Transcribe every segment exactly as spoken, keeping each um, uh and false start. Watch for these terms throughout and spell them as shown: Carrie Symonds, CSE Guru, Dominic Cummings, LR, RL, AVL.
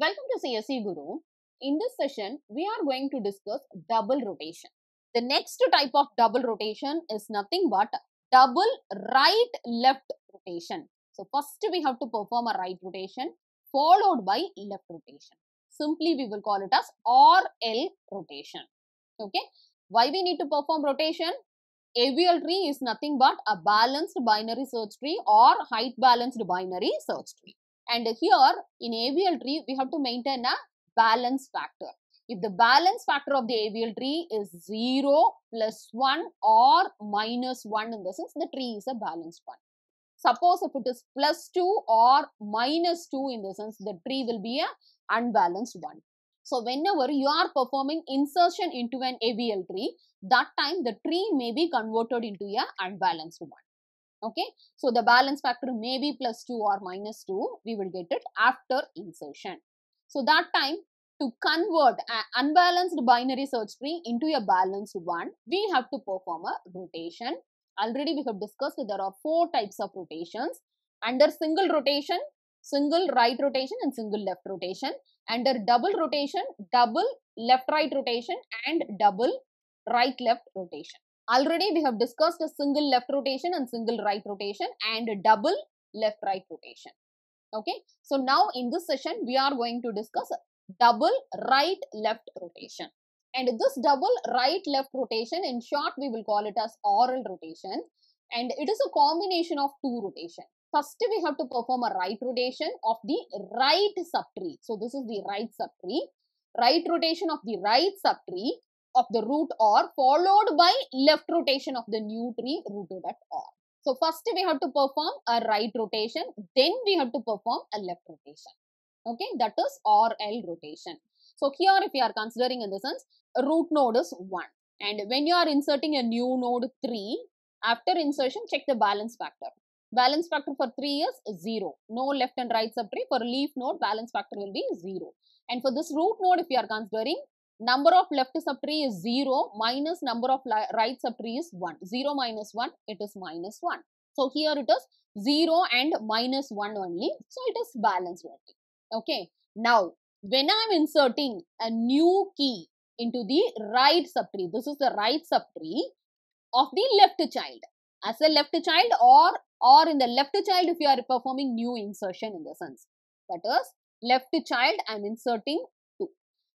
Welcome to C S E Guru. In this session, we are going to discuss double rotation. The next type of double rotation is nothing but double right-left rotation. So first we have to perform a right rotation followed by left rotation. Simply we will call it as R L rotation. Okay. Why we need to perform rotation? A V L tree is nothing but a balanced binary search tree or height balanced binary search tree. And here in A V L tree, we have to maintain a balance factor. If the balance factor of the A V L tree is zero, plus one or minus one, in the sense the tree is a balanced one. Suppose if it is plus two or minus two, in the sense the tree will be a unbalanced one. So whenever you are performing insertion into an A V L tree, that time the tree may be converted into a unbalanced one. Okay, so the balance factor may be plus two or minus two, we will get it after insertion. So that time to convert an unbalanced binary search tree into a balanced one, we have to perform a rotation. Already we have discussed that there are four types of rotations. Under single rotation, single right rotation and single left rotation. Under double rotation, double left-right rotation and double right-left rotation. Already we have discussed a single left rotation and single right rotation and a double left right rotation. Okay. So now in this session we are going to discuss double right left rotation. And this double right left rotation, in short we will call it as R L rotation. And it is a combination of two rotation. First we have to perform a right rotation of the right subtree. So this is the right subtree. Right rotation of the right subtree of the root R followed by left rotation of the new tree rooted at R. So first we have to perform a right rotation, then we have to perform a left rotation. Okay, that is R L rotation. So here if you are considering in the sense, root node is one. And when you are inserting a new node three, after insertion check the balance factor. Balance factor for three is zero. No left and right subtree. For leaf node, balance factor will be zero. And for this root node if you are considering, number of left subtree is zero minus number of right subtree is one. zero minus one, it is minus one. So here it is zero and minus one only. So it is balanced only. Okay. Now, when I am inserting a new key into the right subtree, this is the right subtree of the left child. As a left child or, or in the left child if you are performing new insertion in the sense. That is, left child I am inserting.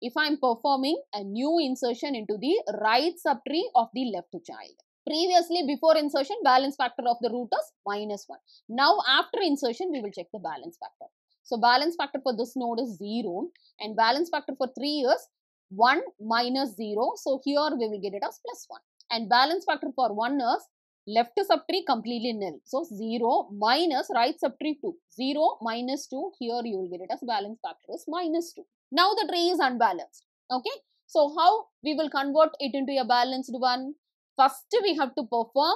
If I am performing a new insertion into the right subtree of the left child. Previously, before insertion, balance factor of the root is minus one. Now, after insertion, we will check the balance factor. So, balance factor for this node is zero and balance factor for three is one minus zero. So, here we will get it as plus one. And balance factor for one is left subtree completely nil. So, zero minus right subtree two. zero minus two, here you will get it as balance factor is minus two. Now the tree is unbalanced. Okay. So how we will convert it into a balanced one? First we have to perform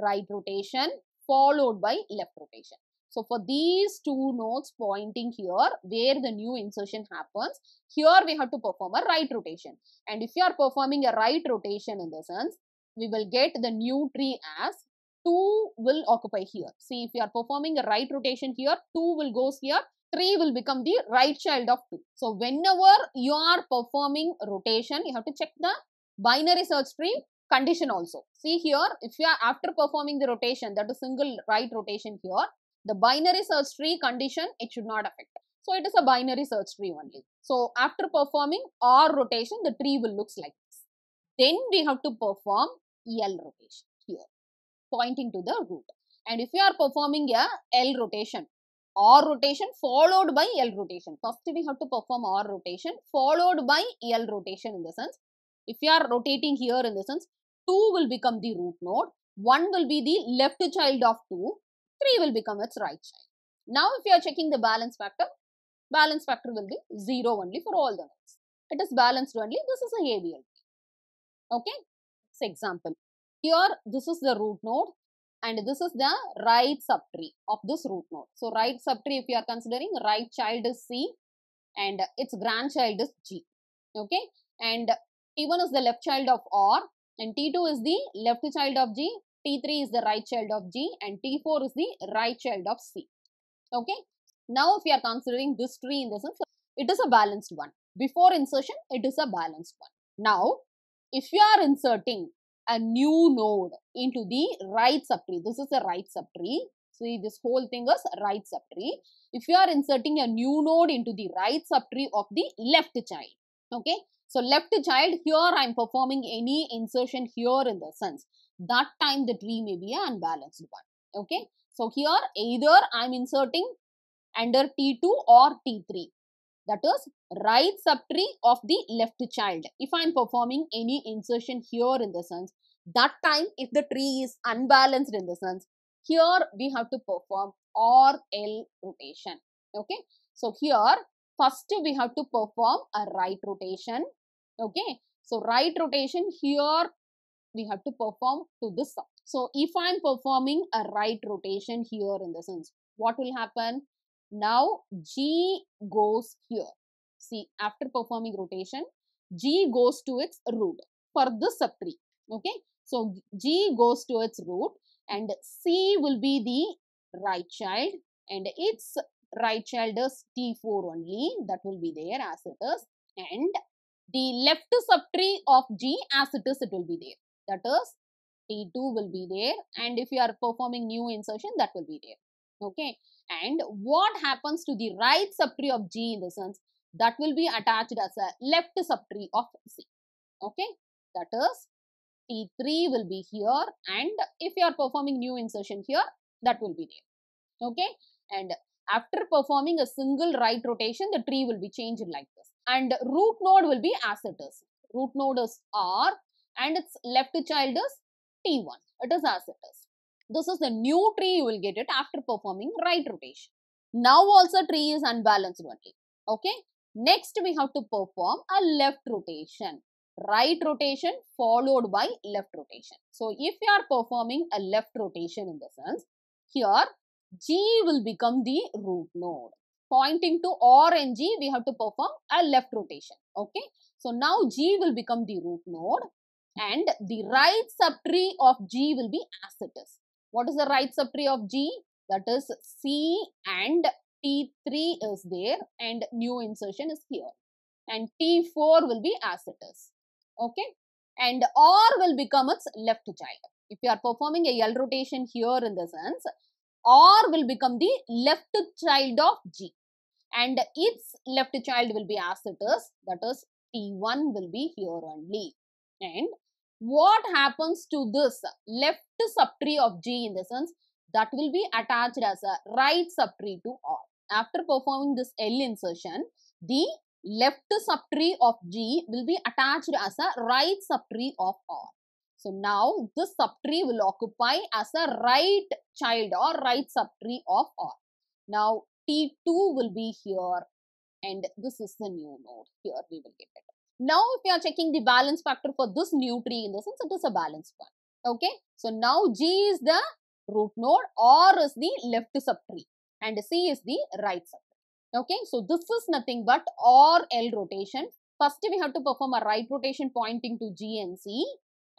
right rotation followed by left rotation. So for these two nodes pointing here where the new insertion happens, here we have to perform a right rotation. And if you are performing a right rotation in the sense, we will get the new tree as two will occupy here. See, if you are performing a right rotation here, two will go here. three will become the right child of two. So whenever you are performing rotation, you have to check the binary search tree condition also. See here, if you are after performing the rotation, that is single right rotation here, the binary search tree condition, it should not affect. So it is a binary search tree only. So after performing R rotation, the tree will look like this. Then we have to perform L rotation here, pointing to the root. And if you are performing a L rotation, R rotation followed by L rotation. First we have to perform R rotation followed by L rotation in the sense. If you are rotating here in the sense, two will become the root node. one will be the left child of two. three will become its right child. Now if you are checking the balance factor, balance factor will be zero only for all the nodes. It is balanced only. This is an A V L. Okay. This example. Here this is the root node. And this is the right subtree of this root node. So, right subtree if you are considering, right child is C and its grandchild is G. Okay. And T one is the left child of R and T two is the left child of G, T three is the right child of G and T four is the right child of C. Okay. Now, if you are considering this tree in the sense, it is a balanced one. Before insertion, it is a balanced one. Now, if you are inserting a new node into the right subtree, this is a right subtree. See, this whole thing is right subtree. If you are inserting a new node into the right subtree of the left child, okay. So, left child, here I am performing any insertion here in the sense. That time the tree may be an unbalanced one, okay. So, here either I am inserting under T two or T three. That is right subtree of the left child. If I am performing any insertion here in the sense, that time if the tree is unbalanced in the sense, here we have to perform R L rotation. Okay. So, here first we have to perform a right rotation. Okay. So, right rotation here we have to perform to this side. So, if I am performing a right rotation here in the sense, what will happen? Now, G goes here. See, after performing rotation, G goes to its root for this subtree. Okay. So, G goes to its root and C will be the right child and its right child is T four only. That will be there as it is. And the left subtree of G as it is, it will be there. That is T two will be there. And if you are performing new insertion, that will be there. Okay. And what happens to the right subtree of G in the sense, that will be attached as a left subtree of C. Okay. That is T three will be here, and if you are performing new insertion here, that will be there. Okay. And after performing a single right rotation, the tree will be changed like this. And root node will be as it is. Root node is R and its left child is T one. It is as it is. This is the new tree you will get it after performing right rotation. Now also tree is unbalanced only. Okay. Next we have to perform a left rotation. Right rotation followed by left rotation. So if you are performing a left rotation in the sense, here G will become the root node. Pointing to R and G, we have to perform a left rotation. Okay. So now G will become the root node and the right subtree of G will be as it is. What is the right subtree of G? That is C and T three is there and new insertion is here. And T four will be as it is. Okay. And R will become its left child. If you are performing a L rotation here in the sense, R will become the left child of G. And its left child will be as it is. That is T one will be here only. And what happens to this left subtree of G in the sense, that will be attached as a right subtree to R. After performing this L insertion, the left subtree of G will be attached as a right subtree of R. So now this subtree will occupy as a right child or right subtree of R. Now T two will be here and this is the new node. Here we will get it. Now if you are checking the balance factor for this new tree in the sense, it is a balanced one. Okay. So now G is the root node, R is the left subtree and C is the right subtree. Okay, so this is nothing but R L rotation. First we have to perform a right rotation pointing to G and C,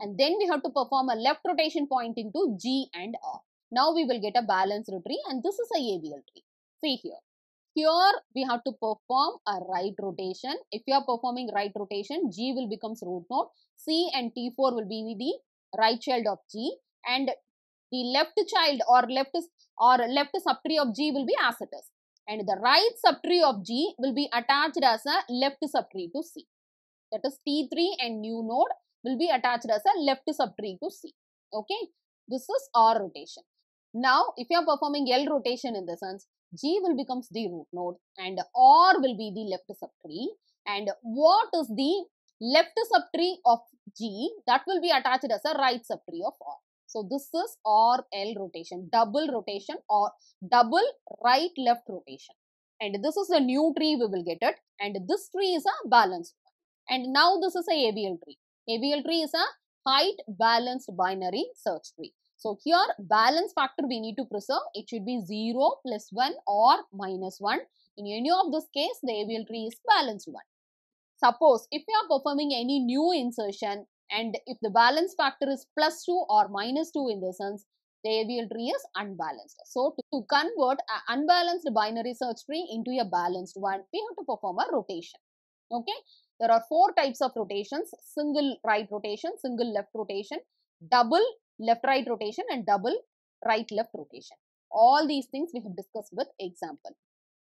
and then we have to perform a left rotation pointing to G and R. Now we will get a balanced tree and this is a A V L tree. See here. Here we have to perform a right rotation. If you are performing right rotation, G will become root node. C and T four will be the right child of G and the left child or left or left subtree of G will be as it is. And the right subtree of G will be attached as a left subtree to C. That is T three and new node will be attached as a left subtree to C. Okay. This is R rotation. Now, if you are performing L rotation in the sense, G will become the root node and R will be the left subtree. And what is the left subtree of G? That will be attached as a right subtree of R. So this is R L rotation, double rotation or double right-left rotation. And this is a new tree we will get it. And this tree is a balanced one. And now this is a A V L tree. A V L tree is a height balanced binary search tree. So here balance factor we need to preserve. It should be zero, plus one or minus one. In any of this case, the A V L tree is balanced one. Suppose if you are performing any new insertion, and if the balance factor is plus two or minus two in the sense, The A V L tree is unbalanced. So to convert an unbalanced binary search tree into a balanced one, we have to perform a rotation. Okay. There are four types of rotations: single right rotation, single left rotation, double left-right rotation, and double right-left rotation. All these things we have discussed with example.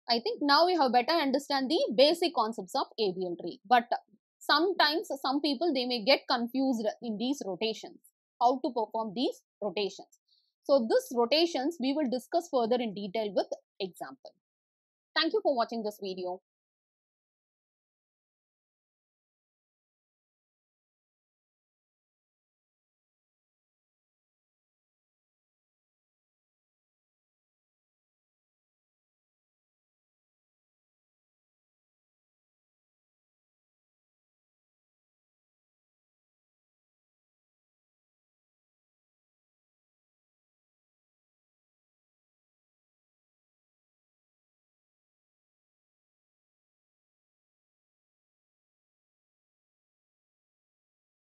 I think now we have better understand the basic concepts of A V L tree. But sometimes some people, they may get confused in these rotations, how to perform these rotations. So this rotations we will discuss further in detail with example. Thank you for watching this video.